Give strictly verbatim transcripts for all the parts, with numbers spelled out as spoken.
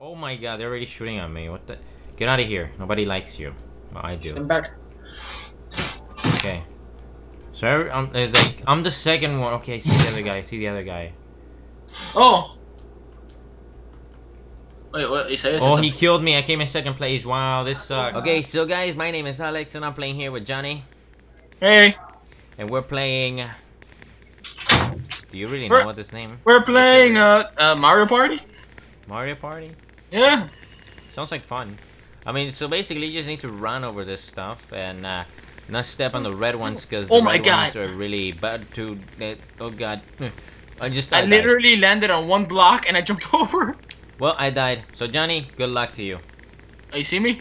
Oh my god, they're already shooting at me. What the? Get out of here. Nobody likes you. Well, I do. I'm back. Okay. So I'm it's like I'm the second one. Okay, I see the other guy. I see the other guy. Oh. Wait, what? Is oh, he killed me. I came in second place. Wow, this sucks. Okay, so guys, my name is Alex, and I'm playing here with Johnny. Hey. And we're playing. Do you really we're, know what this name? We're playing uh, uh Mario Party. Mario Party? Yeah. Sounds like fun. I mean, so basically, you just need to run over this stuff and uh, not step on the red ones because oh the red god. ones are really bad to. Uh, oh god. I just. I, I literally died. landed on one block and I jumped over. Well, I died. So Johnny, good luck to you. You see me?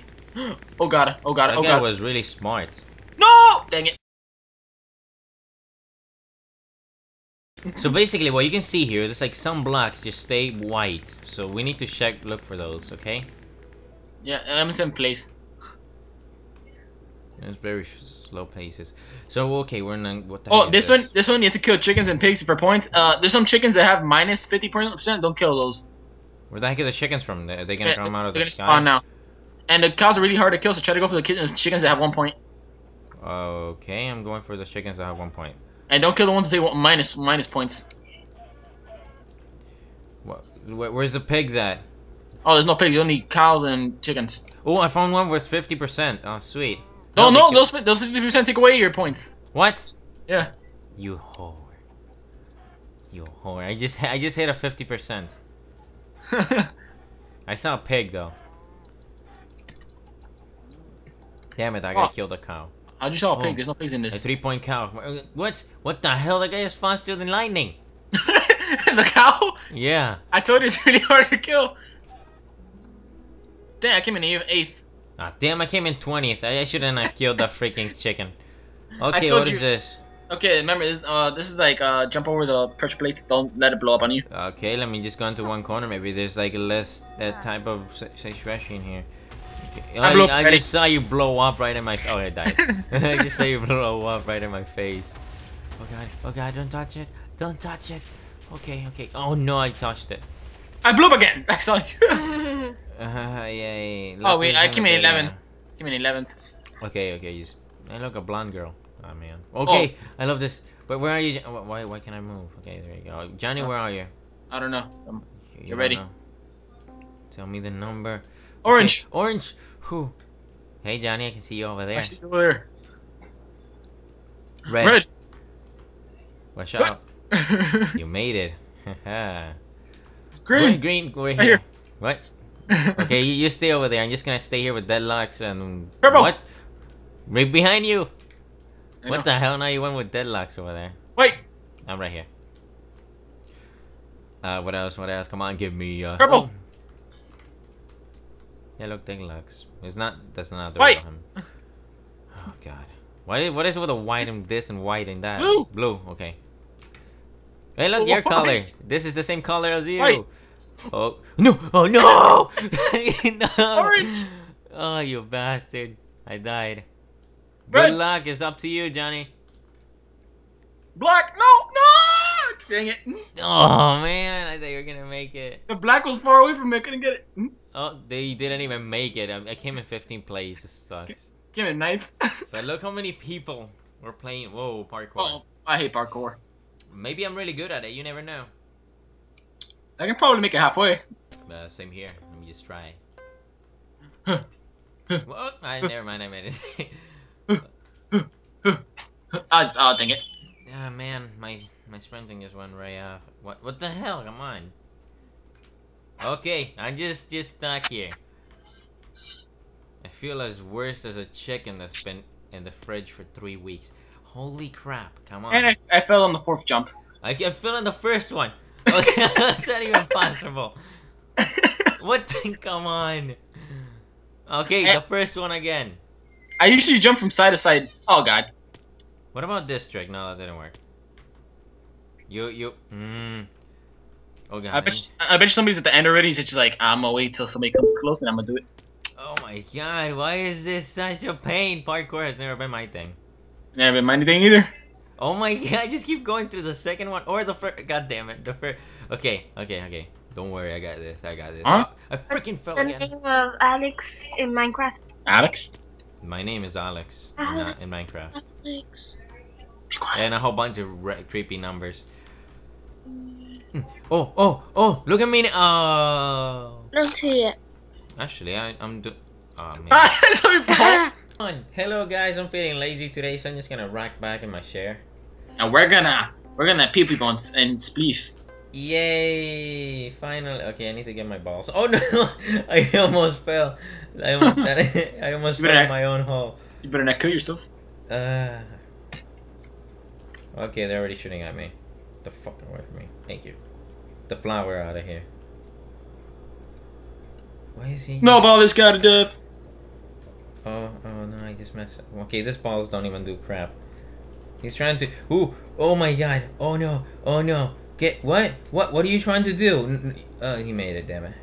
Oh god! Oh god! That oh guy god! was really smart. No! Dang it! So basically, what you can see here, there's like some blocks just stay white. So we need to check, look for those, okay? Yeah, I'm in place. It's very slow paces. So okay, we're in. What the oh, this one, this? this one, you have to kill chickens and pigs for points. Uh, there's some chickens that have minus fifty percent. Don't kill those. Where the heck are the chickens from? Are they gonna come out of the sky? They're gonna spawn now. And the cows are really hard to kill, so try to go for the chickens that have one point. Okay, I'm going for the chickens that have one point. And don't kill the ones that say minus minus points. What? Where's the pigs at? Oh, there's no pigs. You only cows and chickens. Oh, I found one with fifty percent. Oh, sweet. No, no, those those fifty percent take away your points. What? Yeah. You whore. You whore. I just I just hit a fifty percent. I saw a pig though. Damn it! I gotta oh. kill the cow. I just saw a pig. Oh. There's no pigs in this. A three-point cow. What? What the hell? That guy is faster than lightning. The cow? Yeah. I told you it's really hard to kill. Damn! I came in eighth. Ah, damn! I came in twentieth. I, I shouldn't have killed the freaking chicken. Okay, what you. is this? Okay, remember this. Uh, this is like uh, jump over the pressure plates. Don't let it blow up on you. Okay, let me just go into one corner. Maybe there's like less that type of situation here. Okay. I, I, I just saw you blow up right in my. Oh, I died. I just saw you blow up right in my face. Oh god! Oh god! Don't touch it! Don't touch it! Okay, okay. Oh no! I touched it. I blew up again. I saw you. uh, yeah, yeah. Look, oh wait! I came in eleventh. Came in eleventh. Okay, okay. You. I look a blonde girl. Oh man. Okay, oh. I love this. But where are you? Why? Why can't I move? Okay, there you go. Johnny, where are you? I don't know. Um, you you're ready. Know. Tell me the number. Orange. Okay. Orange. Who? Hey Johnny, I can see you over there. I see you over there. Red. Red. Watch out. You made it. Green. Green. Green. We're here. Right here. What? Okay, you, you stay over there. I'm just gonna stay here with deadlocks and. Purple. What? Right behind you. What the hell? Now you went with deadlocks over there. Wait! I'm right here. Uh, what else? What else? Come on, give me, uh... Purple! Oh. Yeah, look, deadlocks. It's not... That's not the right one. Oh, God. What is, what is with the white and this and white and that? Blue! Blue, okay. Hey, look, oh, your color. This is the same color as you. White. Oh, no! Oh, no! No! Orange! Oh, you bastard. I died. Good luck, it's up to you, Johnny. Black, no, no! Dang it. Oh, man, I thought you were gonna make it. The black was far away from me, I couldn't get it. Oh, they didn't even make it. I came in fifteenth place, this sucks. Give me a knife. But look how many people were playing. Whoa, parkour. Oh, I hate parkour. Maybe I'm really good at it, you never know. I can probably make it halfway. Uh, same here, let me just try. Well, I, never mind, I made it. Oh, dang it. Ah, oh, man, my my sprinting just went right off. What what the hell? Come on. Okay, I'm just just stuck here. I feel as worse as a chicken that's been in the fridge for three weeks. Holy crap! Come on. And I, I fell on the fourth jump. I, I fell on the first one. Okay, that's not even possible. What? Come on. Okay, and the first one again. I usually jump from side to side. Oh god. What about this trick? No, that didn't work. You you. Mm. Oh god. I bet, you, I bet you somebody's at the end already. He's just like, I'm gonna wait till somebody comes close and I'm gonna do it. Oh my god! Why is this such a pain? Parkour has never been my thing. Never been my thing either. Oh my god! I just keep going through the second one or the first. God damn it! The first. Okay, okay, okay. Don't worry, I got this. I got this. Huh? I, I freaking fell again. The name of Alex in Minecraft. Alex? My name is Alex, Alex. Not in Minecraft. Alex. And a whole bunch of re creepy numbers. Mm. Oh, oh, oh! Look at me now. Oh. Don't see it. Actually, I, I'm do. Oh man. Hello guys, I'm feeling lazy today, so I'm just gonna rock back in my chair. And we're gonna we're gonna pee pee bones and spleef. Yay! Finally. Okay, I need to get my balls. Oh no! I almost fell. I almost, I almost fell in my own hole. You better not kill yourself. Uh. Okay, they're already shooting at me. The fuck away from me. Thank you. The flower out of here. Why is he? Snowball is got to death. Oh, oh no! I just messed up. Okay, these balls don't even do crap. He's trying to. Ooh! Oh my god! Oh no! Oh no! Get what? What? What are you trying to do? Oh, he made it, damn it!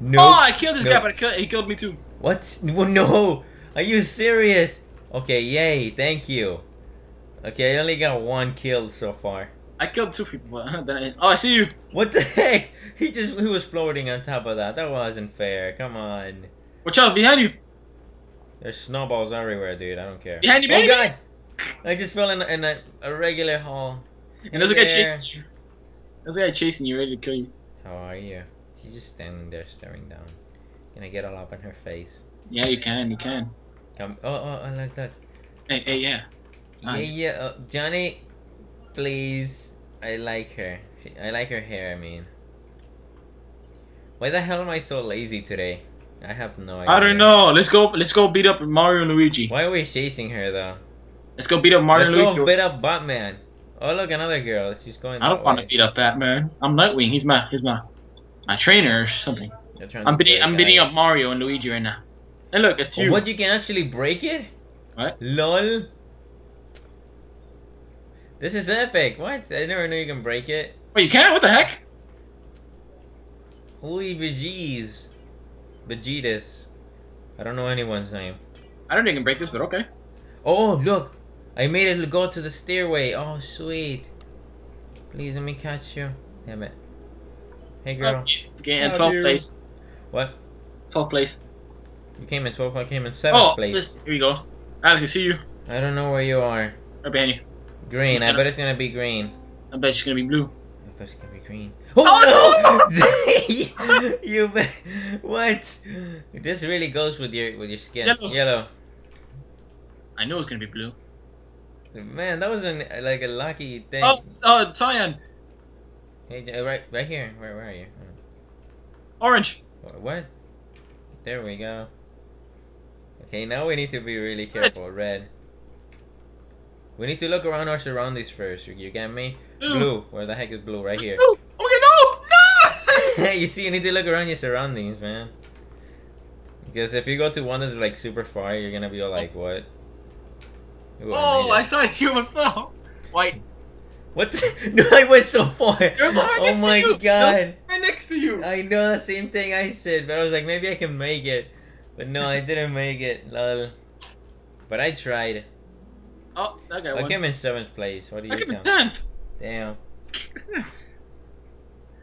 No! Oh, I killed this no. guy, but I killed, he killed me too. What? No! Are you serious? Okay, yay! Thank you. Okay, I only got one kill so far. I killed two people. Then I, oh, I see you! What the heck? He just—he was floating on top of that. That wasn't fair. Come on! Watch out! Behind you! There's snowballs everywhere, dude. I don't care. Behind you! Behind oh god! You. I just fell in, in a, a regular hole. And hey, there's a guy chasing you. There's a guy chasing you, ready to kill you. How are you? She's just standing there staring down. Can I get all up in her face? Yeah, you can, you can. Come, oh, oh, I like that. Hey, hey, yeah. Nice. Yeah, yeah, uh, Johnny, please. I like her. She, I like her hair, I mean. Why the hell am I so lazy today? I have no idea. I don't know. Let's go, let's go beat up Mario and Luigi. Why are we chasing her, though? Let's go beat up Mario and Luigi. Let's go beat up Batman. Oh look, another girl. She's going. I don't want to beat up Batman. I'm Nightwing. He's my, he's my, my trainer or something. I'm beating, I'm beating up Mario and Luigi right now. Hey, look, it's you. What? You can actually break it? What? Lol. This is epic. What? I never knew you can break it. Wait, you can? What the heck? Holy Vegees, Vegetas. I don't know anyone's name. I don't think you can break this, but okay. Oh look. I made it go to the stairway. Oh, sweet. Please let me catch you. Damn it. Hey, girl. Okay, in twelfth place. What? twelfth place. You came in twelfth. I came in seventh oh, place. This, here we go. Alex, I see you. I don't know where you are. Right behind you. Green. Gonna, I bet it's gonna be green. I bet it's gonna be blue. I bet it's gonna be green. Oh, oh no! no! you bet. What? This really goes with your with your skin. Yellow. Yellow. I know it's gonna be blue. Man, that was an, like a lucky thing. Oh, oh, cyan. Hey, right, right here. Where, where are you? Orange. What? There we go. Okay, now we need to be really careful. Red. We need to look around our surroundings first. You get me? Blue. Blue. Where the heck is blue? Right here. Blue. Oh no! No! You see, you need to look around your surroundings, man. Because if you go to one that's like super far, you're gonna be all like, what? Ooh, oh, I, I saw a human fall. White. What? No, I went so far. You're oh my you. god. I'm next to you. I know the same thing I said, but I was like, maybe I can make it. But no, I didn't make it. Lol. But I tried. Oh, that guy won. I came in seventh place. What do you think? I came count? in tenth. Damn.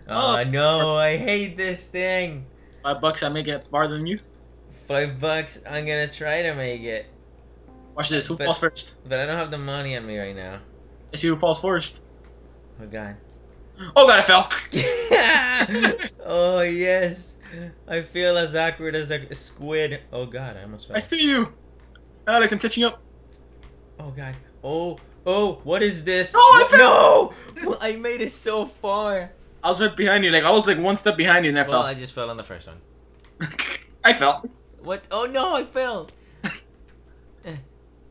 Oh, oh no, I hate this thing. Five bucks, I make it farther than you. Five bucks, I'm gonna try to make it. Watch this, who but, falls first? But I don't have the money on me right now. It's you who falls first. Oh god. Oh god, I fell! Oh yes! I feel as awkward as a squid. Oh god, I almost fell. I see you! Alex, I'm catching up. Oh god. Oh, oh, what is this? No, I fell! No! Well, I made it so far. I was right behind you, like I was like one step behind you and I well, fell. I just fell on the first one. I fell. What? Oh no, I fell!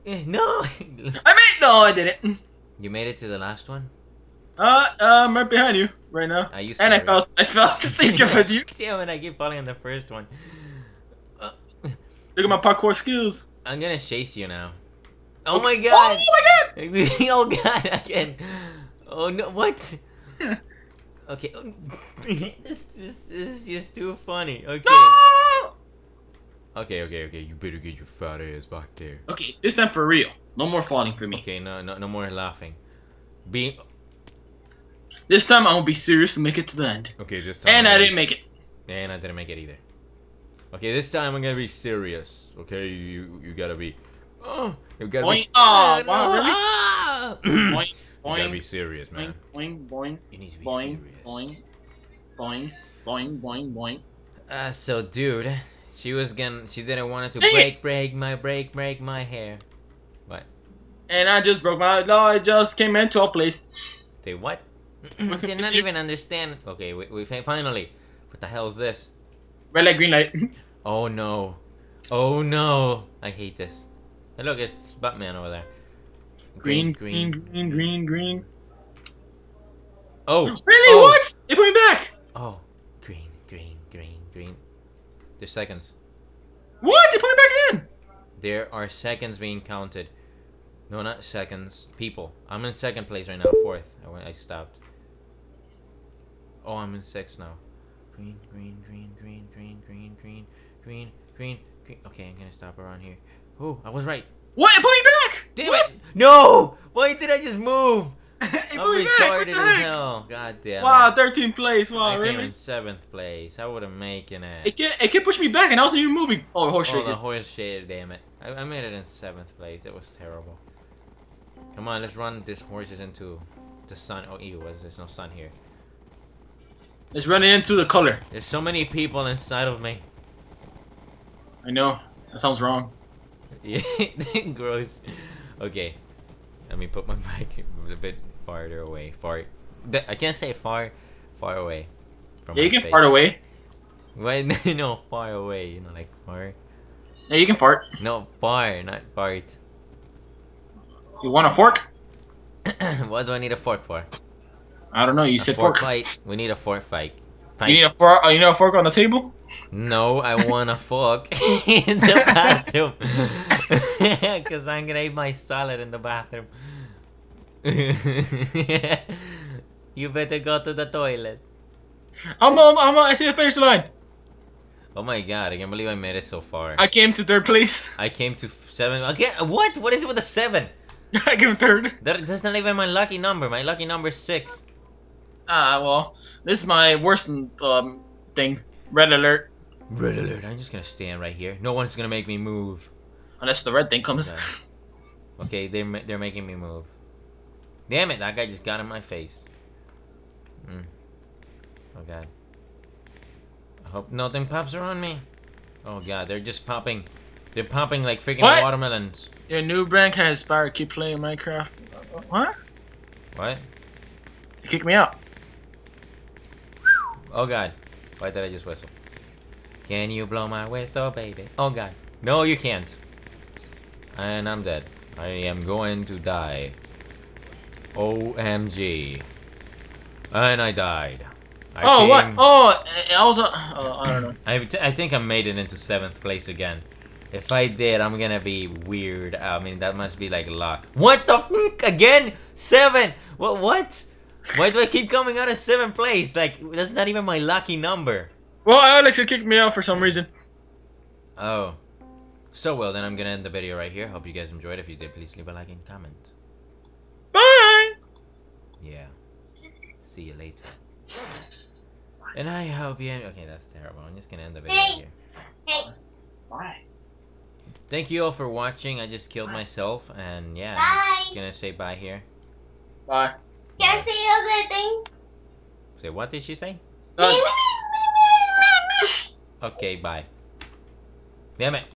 No, I made no, I didn't. You made it to the last one. Uh, uh, I'm right behind you right now. Are you and I fell, I fell the same jump as you. Damn it! I keep falling on the first one. Uh, Look at my parkour skills. I'm gonna chase you now. Oh okay. my god! Oh my god! Oh god! Again! Oh no! What? Okay. this, this, this is just too funny. Okay. No! Okay, okay, okay. You better get your fat ass back there. Okay, this time for real. No more falling for me. Okay, no, no, no more laughing. Being. This time I won't be serious and make it to the end. Okay, this time. And I didn't make it. And I didn't make it either. Okay, this time I'm gonna be serious. Okay, you you gotta be. Oh, you gotta boing. be. Oh, oh wow, no. really? Ah! Boing, boing, you gotta be serious, man. Boing, boing, you need to be boing, serious. Boing, boing, boing, boing, boing. Uh, so dude, she was gonna, she didn't want to Dang break, it. break my, break, break my hair. What? And I just broke my. No, I just came into a place. Say what? I did not even understand. Okay, we we finally. What the hell is this? Red light, green light. Oh no. Oh no. I hate this. Hey, look, it's Batman over there. Green, green, green, green, green. green. Oh. Really? Oh. What? They put me back. Oh. Green, green, green, green. There's seconds. What? They put me back in. There are seconds being counted. No, not seconds. People. I'm in second place right now. Fourth. I, went, I stopped. Oh, I'm in sixth now. Green, green, green, green, green, green, green, green, green, green. Okay, I'm gonna stop around here. Oh, I was right. What? It put me back! Damn what? it! No! Why did I just move? it I'm put me back. What the heck? Hell. God damn. Wow, thirteenth place. Wow, I really? I came in seventh place. I would have made it. It can't, it can't push me back, and I wasn't even moving. Oh, horse shit. Oh, the horse shit. Damn it! I, I made it in seventh place. It was terrible. Come on, let's run these horses into the sun. Oh, ew! There's no sun here. It's running into the color. There's so many people inside of me. I know. That sounds wrong. Yeah, gross. Okay. Let me put my mic a bit farther away. Far. I can't say far. Far away. From yeah, you can face. fart away. What? No, far away. You know, like far. Yeah, you can fart. No, far, not fart. You want a fork? What do I need a fork for? I don't know. You a said fork, fork fight. We need a fork fight. fight. You need a fork. Oh, you need a fork on the table? No, I want a fork in the bathroom because I'm gonna eat my salad in the bathroom. You better go to the toilet. I'm. I'm. I'm I see the finish line. Oh my god! I can't believe I made it so far. I came to third place. I came to seven. Again? What? What is it with the seven? I came third. That, that's not even my lucky number. My lucky number is six. Ah, well, this is my worst um, thing. Red alert. Red alert. I'm just going to stand right here. No one's going to make me move. Unless the red thing comes. Okay, okay they're, they're making me move. Damn it, that guy just got in my face. Mm. Oh, God. I hope nothing pops around me. Oh, God, they're just popping. They're popping like freaking what? watermelons. Your new brand can inspire. Keep playing Minecraft. What? What? You kicked me out. Oh god. Why did I just whistle? Can you blow my whistle, baby? Oh god. No, you can't. And I'm dead. I am going to die. O M G. And I died. I oh, came... what? Oh, I was... Oh, I don't know. I, t I think I made it into seventh place again. If I did, I'm gonna be weird. I mean, that must be like luck. What the fuck? Again? Seven? What? What? Why do I keep coming out of seventh place? Like, that's not even my lucky number. Well, Alex, you kicked me out for some reason. Oh. So, well, then I'm gonna end the video right here. Hope you guys enjoyed. If you did, please leave a like and comment. Bye! Yeah. See you later. And I hope you... Okay, that's terrible. I'm just gonna end the video hey. here. Hey. Bye. Thank you all for watching. I just killed myself, and yeah, bye. I'm gonna say bye here. Bye. Can I say everything? Say what did she say? No. Okay, bye. Damn it.